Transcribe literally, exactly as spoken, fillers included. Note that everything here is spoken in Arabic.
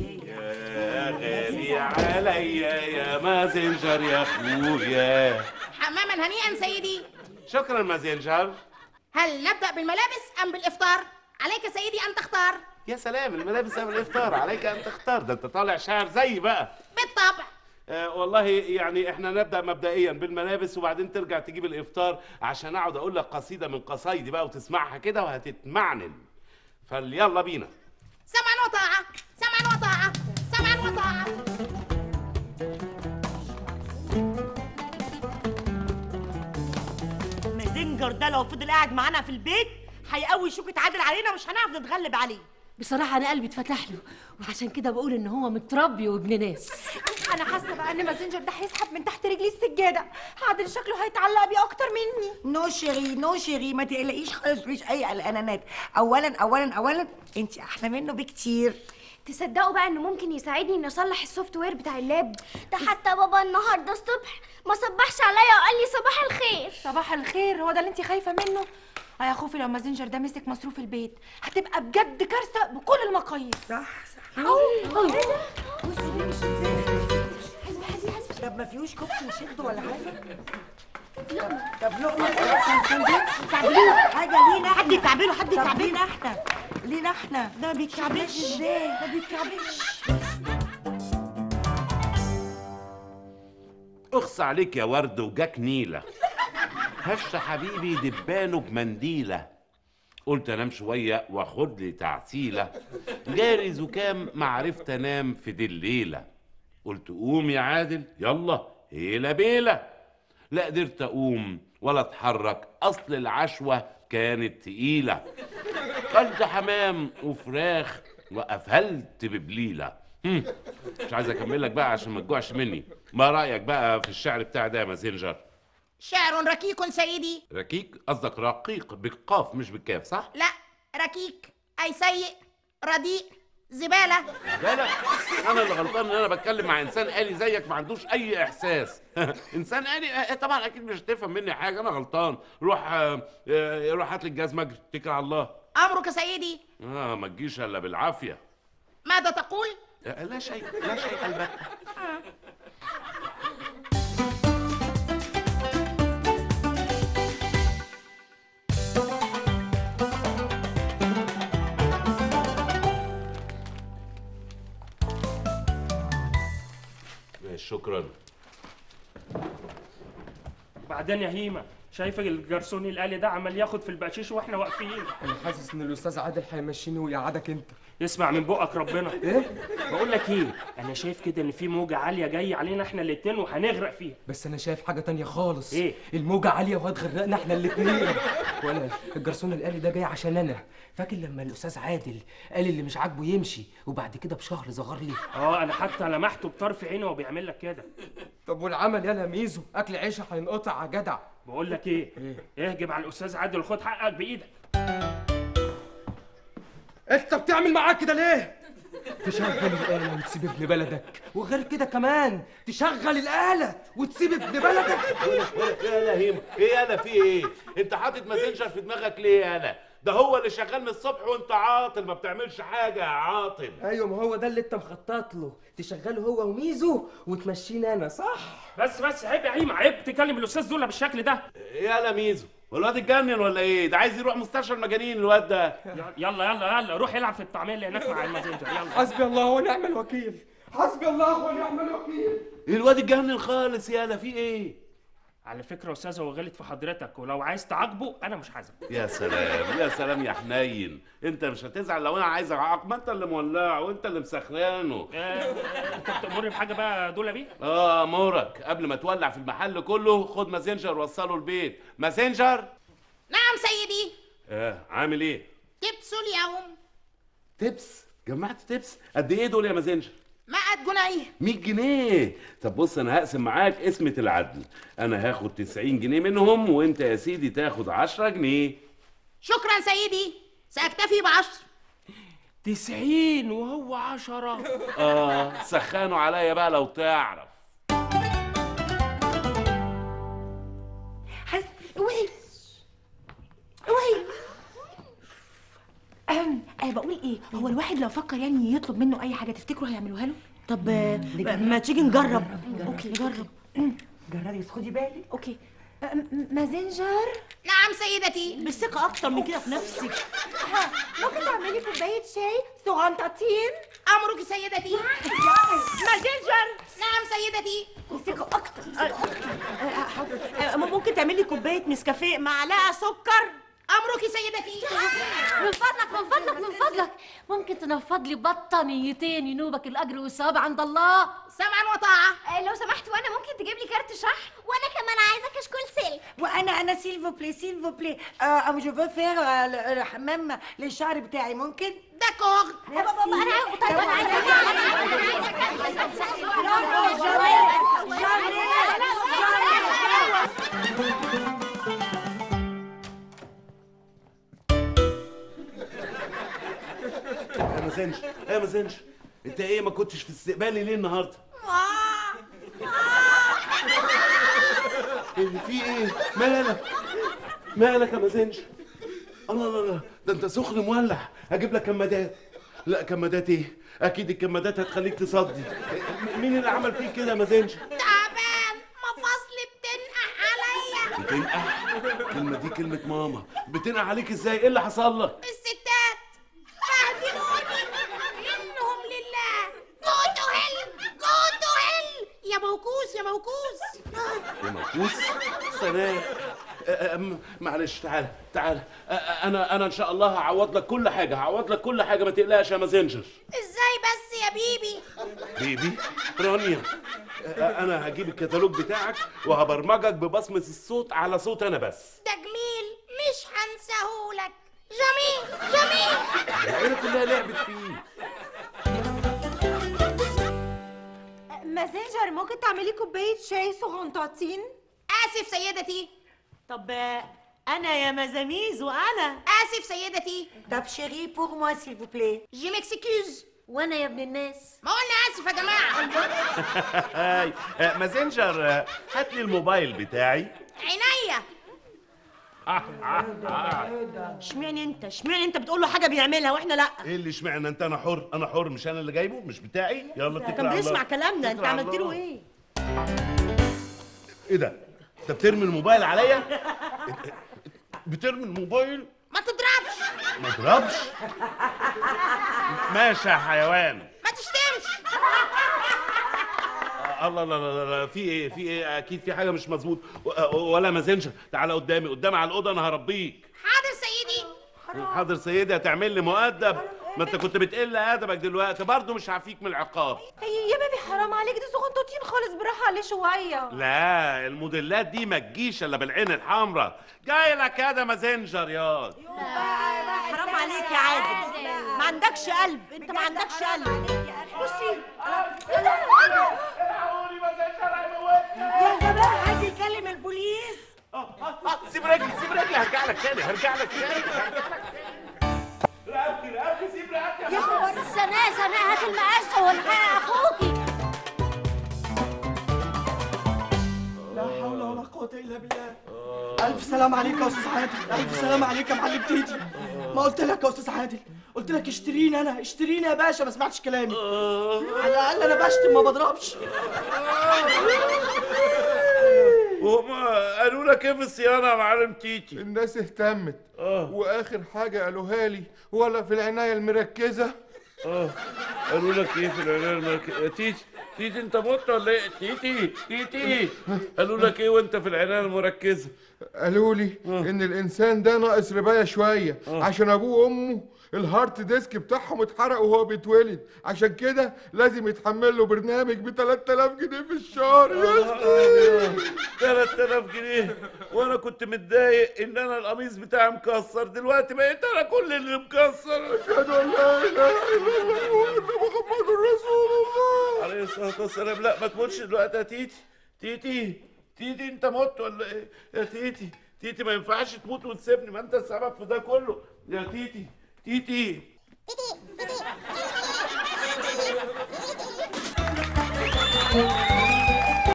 يا غالي عليا يا مازنجر يا خويا. حماما هنيئا سيدي. شكرا مازنجر. هل نبدأ بالملابس أم بالإفطار؟ عليك سيدي أن تختار. يا سلام، الملابس أم الإفطار؟ عليك أن تختار، ده أنت طالع شاعر زي بقى. بالطبع. آه والله يعني احنا نبدأ مبدئيا بالملابس وبعدين ترجع تجيب الإفطار، عشان أقعد أقول لك قصيدة من قصايدي بقى وتسمعها كده وهتتمعنن. فيلا بينا. سمعا وطاعة، سمعا وطاعة، سمعا وطاعة. مازنجر ده لو فضل قاعد معانا في البيت هيقوي شوكة عادل علينا ومش هنعرف نتغلب عليه. بصراحة أنا قلبي اتفتح له، وعشان كده بقول إن هو متربي وابن ناس. أنا حاسة بقى إن مازنجر ده هيسحب من تحت رجلي السجادة، عادل شكله هيتعلق بيه أكتر مني. نو شيري نو شيري، ما تقلقيش خالص، مفيش أي قلقانات. أولاً أولاً أولاً أنتِ أحلى منه بكتير. تصدقوا بقى إنه ممكن يساعدني إني أصلح السوفت وير بتاع اللاب؟ ده حتى بابا النهارده الصبح ما صبحش عليا وقال لي صباح الخير. صباح الخير، هو ده اللي أنتِ خايفة منه؟ يا خوفي لو مازنجر ده مسك مصروف البيت هتبقى بجد كارثه بكل المقاييس. صح صح. اوه ايه ده؟ بصي بيه مش ازاي. حاسبه حاسبه حاسبه. طب ما فيهوش كوبس نشده ولا حاجه؟ لقمه. طب لقمه تعبيله حاجه لينا، حد يتعبله، حد يتعبله احنا لينا احنا. ده ما بيتكعبلش ازاي؟ ما بيتكعبلش. اخص عليك يا ورد وجاك نيله. هش حبيبي دبانه بمنديله، قلت انام شويه واخد لي تعسيله، جاري زكام معرفت انام في دي الليله، قلت قوم يا عادل يلا هيلا بيله، لا قدرت اقوم ولا اتحرك اصل العشوه كانت تقيله، قلت حمام وفراخ وقفلت ببليله. مش عايز اكمل لك بقى عشان ما تجوعش مني. ما رايك بقى في الشعر بتاع ده يا مازنجر؟ شعر ركيك سيدي. ركيك؟ قصدك رقيق بالقاف مش بالكاف صح؟ لا ركيك أي سيء رديء زبالة. زبالة؟ أنا اللي غلطان إن أنا بتكلم مع إنسان آلي زيك ما عندوش أي إحساس. إنسان آلي طبعًا أكيد مش هتفهم مني حاجة، أنا غلطان. روح روح هات لي الجزمة أجري، اتكل على الله. أمرك سيدي. آه ما تجيش إلا بالعافية. ماذا تقول؟ لا شيء، لا شيء البتة. شكرا. بعدين يا هيمة شايفة الجرسون الآلي ده عمال ياخد في البقشيش واحنا واقفين. انا حاسس ان الاستاذ عادل هيمشيني ويقعدك انت. اسمع من بقك ربنا. ايه؟ بقول لك ايه، انا شايف كده ان في موجة عالية جاية علينا احنا الاتنين وهنغرق فيها. بس انا شايف حاجة تانية خالص. ايه؟ الموجة عالية وهتغرقنا احنا الاتنين. ولا الجرسون الآلي ده جاي عشان انا، فاكر لما الاستاذ عادل قال اللي مش عاجبه يمشي وبعد كده بشهر ظهر لي؟ اه انا حتى لمحته بطرف عيني وهو بيعمل لك كده. طب والعمل يا ميزو؟ اكل عيش هينقطع يا جدع. بقول لك ايه؟ ايه؟ اهجم على الاستاذ عادل وخد حقك بايدك. انت بتعمل معاك كده ليه؟ تشغل الآلة وتسيب ابن بلدك، وغير كده كمان تشغل الآلة وتسيب ابن بلدك. ايه يالا هيمة؟ ايه يالا في ايه؟ انت حاطط مازنجر في دماغك ليه يالا؟ ده هو اللي شغال من الصبح وانت عاطل ما بتعملش حاجة يا عاطل. ايوه ما هو ده اللي انت مخطط له، تشغله هو وميزو وتمشيني انا صح؟ بس بس عيب يا هيمة، عيب تكلم الاستاذ دول بالشكل ده. يالا ميزو الواد اتجنن ولا ايه؟ ده عايز يروح مستشفى المجانين الواد ده. يلا يلا يلا روح العب في الطعميه اللي هناك مع المازنجر يلا. حسبي الله ونعم الوكيل، حسبي الله ونعم الوكيل. الواد اتجنن خالص يالا في ايه؟ على فكرة يا أستاذ هو غلط في حضرتك، ولو عايز تعاقبه أنا مش هزعل. يا سلام يا سلام يا حنين، أنت مش هتزعل لو أنا عايز أعاقبه، ما أنت اللي مولعه وأنت اللي مسخرانه. أنت بتأمرني بحاجة بقى دول بيه؟ آه أمرك، قبل ما تولع في المحل كله خد مازنجر وصله البيت. مازنجر؟ نعم سيدي. آه عامل إيه؟ تبس اليوم. تبس؟ جمعت تبس؟ قد إيه دول يا مازنجر؟ مئة جنيه. مئة جنيه؟ طب بص انا هقسم معاك قسمة العدل، انا هاخد تسعين جنيه منهم وانت يا سيدي تاخد عشرة جنيه. شكرا سيدي، سأكتفي بعشرة. تسعين وهو عشرة؟ اه سخانوا عليا بقى لو تعرف. حس اوعي اوعي. يعني أه بقول ايه هو الواحد لو فكر يعني يطلب منه اي حاجه تفتكروا هيعملوها له؟ طب ما تيجي نجرب. اوكي نجرب. جربي خدي بالك. اوكي مازنجر. نعم سيدتي. بالثقه اكتر من كده في نفسك. ها ممكن تعملي كوبايه شاي صغنطتين؟ امرك سيدتي. مازنجر. نعم سيدتي. بالثقه اكتر. ممكن تعملي كوبايه نسكافيه معلقه سكر؟ امرك سيدتي. من فضلك من فضلك من فضلك ممكن تنفض لي بطانيتين ينوبك الاجر والثواب عند الله سمعا وطاعه. لو سمحت وانا ممكن تجيب لي كارت شحن؟ وانا كمان عايزه كشكول سلك. وانا انا سيلفو بلي سيلفو بلي او جو فو فيغ الحمام للشعر بتاعي ممكن؟ داكورد. يا بابا انا طيب انا عايزه انا عايزه كارت شحن. يا مازنجر يا مازنجر انت ايه ما كنتش في استقبالي ليه النهارده؟ اللي فيه ايه؟ مالك؟ مالك يا مازنجر؟ الله الله الله ده انت سخن مولع. اجيب لك كمادات. لا كمادات ايه؟ اكيد الكمادات هتخليك تصدي. مين اللي عمل فيك كده يا مازنجر؟ تعبان مفاصلي بتنقح عليا. بتنقح؟ الكلمه دي كلمه ماما. بتنقح عليك ازاي؟ ايه اللي حصل لك؟ يا موكوس يا موكوس سلام. معلش تعال تعال انا انا ان شاء الله هعوض لك كل حاجه هعوض لك كل حاجه ما تقلقش يا مازنجر. ازاي بس يا بيبي؟ بيبي رانيا انا هجيب الكتالوج بتاعك وهبرمجك ببصمه الصوت على صوت انا بس. ده جميل مش هنساهولك. جميل جميل العيله كلها لعبت فيه. مازنجر ممكن تعملي كوبايه شاي صغنطاطين؟ اسف سيدتي. طب انا يا مازاميز وانا. اسف سيدتي. طب شيري بور موا سيل فو بلاي. جي مكسكيوز. وانا يا ابن الناس. ما قلنا اسف يا جماعه. مازنجر هات لي الموبايل بتاعي. عينيا. اشمعنى انت اشمعنى انت بتقول له حاجه بيعملها واحنا لا؟ ايه اللي اشمعنى انت؟ انا حر انا حر مش انا اللي جايبه مش بتاعي. يلا اتكل على الله. كان بيسمع كلامنا. انت عملت له ايه؟ ايه ده؟ انت بترمي الموبايل عليا؟ بترمي الموبايل؟ ما تضربش ما تضربش ماشي يا حيوان. ما تشتمش. الله لا لا لا في ايه في ايه اكيد في حاجه مش مظبوط. ولا مازنجر تعالى قدامي قدامي على الاوضه انا هربيك. حاضر سيدي. حاضر سيدي. هتعمل لي مؤدب؟ ما انت كنت بتقل ادبك دلوقتي برضه مش هعفيك من العقاب. يا بيبي حرام عليك ده صغنطوطين خالص بالراحه عليه شويه. لا الموديلات دي ما تجيش الا بالعين الحمراء. جاي لك يا ده مازنجر ياض. حرام عليك يا عادل ما عندكش قلب انت ما عندكش قلب. بصي يا جماعه عايز يكلم البوليس. اه اه سيب رجلي سيب رجلي هرجع لك تاني هرجع لك تاني رقبتي رقبتي سيب رقبتي يا خبر السناء سناء. هات المقاس والحقي اخوكي. لا حول ولا قوة الا بالله. ألف سلام عليك يا أستاذ عادل. ألف سلام عليك يا معلم تيتي. ما قلت لك يا أستاذ عادل قلت لك اشتريني أنا اشتريني يا باشا ما سمعتش كلامي. على الأقل أنا بشتم ما بضربش. وهما قالوا لك إيه في الصيانة يا معلم تيتي؟ الناس اهتمت وآخر حاجة قالوها لي ولا في العناية المركزة. آه قالوا لك إيه في العناية المركزة؟ تيتي تيتي انت مت ولا ايه؟ تيتي تيتي قالوا لك ايه وانت في العنايه المركزه؟ قالوا لي ان الانسان ده ناقص ربايه شويه عشان ابوه وامه الهارت ديسك بتاعهم اتحرق وهو بيتولد عشان كده لازم يتحمل له برنامج ب تلات آلاف جنيه في الشهر. يا تلات آلاف جنيه وانا كنت متضايق ان انا القميص بتاعي مكسر دلوقتي بقيت انا كل اللي مكسر. اشهد ان لا اله الا الله وان محمد رسول الله عليه الصلاه والسلام. لا ما تموتش دلوقتي يا تيتي تيتي تيتي انت مت ولا ايه؟ يا تيتي تيتي ما ينفعش تموت وتسيبني ما انت السبب في ده كله يا تيتي تيتي تيتي تيتي تيتي.